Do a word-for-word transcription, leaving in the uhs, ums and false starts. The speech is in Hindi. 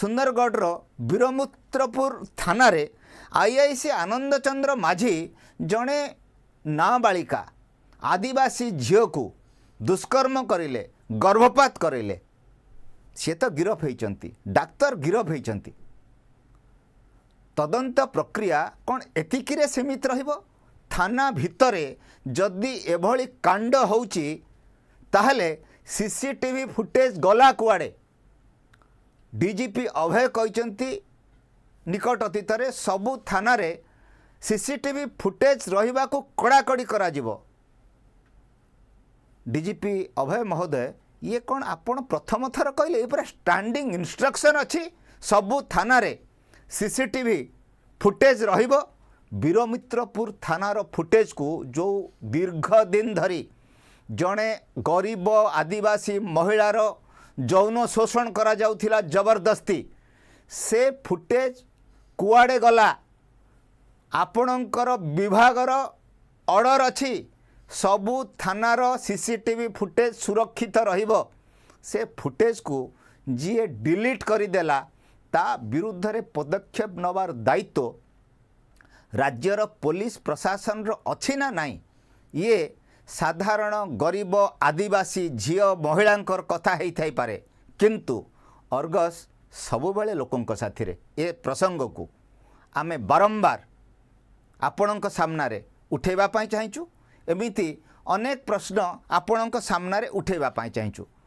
सुंदरगढ़ बीरमित्रपुर थाना रे आईआईसी आनंद चंद्र माझी जड़े नाबालिका आदिवासी झील को दुष्कर्म करें गर्भपात करें सी तो गिरफ होती डाक्तर गिरफ होती तदंत प्रक्रिया कौन एतिकी रे सीमित रहिबो थाना भितरे जदि एभली कांड होउची ताहले सीसीटीवी फुटेज गला कुआड़े डीजीपी अभय कहते निकट अतीत सबु थाना रे सीसीटीवी फुटेज रहिबा को कड़ाकड़ी करा जिवो। डीजीपी अभय महोदय ये कौन आपण प्रथम थर कहले पूरा स्टैंडिंग इंस्ट्रक्शन अच्छी सबु थाना रे सीसीटीवी फुटेज रहिबो। बीरमित्रपुर थानार फुटेज को जो दीर्घ दिन धरी जड़े गरीब आदिवासी महिलार जौन शोषण करा जाउथिला जबरदस्ती से फुटेज कुआड़े गला आपणकर विभागर ऑर्डर अच्छी सबु थानार सीसीटीवी फुटेज सुरक्षित रहिबो। से फुटेज को जी डिलीट करदेला ता विरुद्ध रे पदक्षेप नवार दायित्व राज्यर पुलिस प्रशासन रो अछि ना नहीं। ये साधारण गरीब आदिवासी झियो महिलांकर कथा हेई थाई पारे किंतु अर्गस सबु बेले लोकंक साथिरे ए प्रसंग को आमे बारंबार आपणंक सामना रे उठेबा पई चाहिचु। एमिति अनेक प्रश्न आपणंक सामना रे उठेबा पई चाहिचु।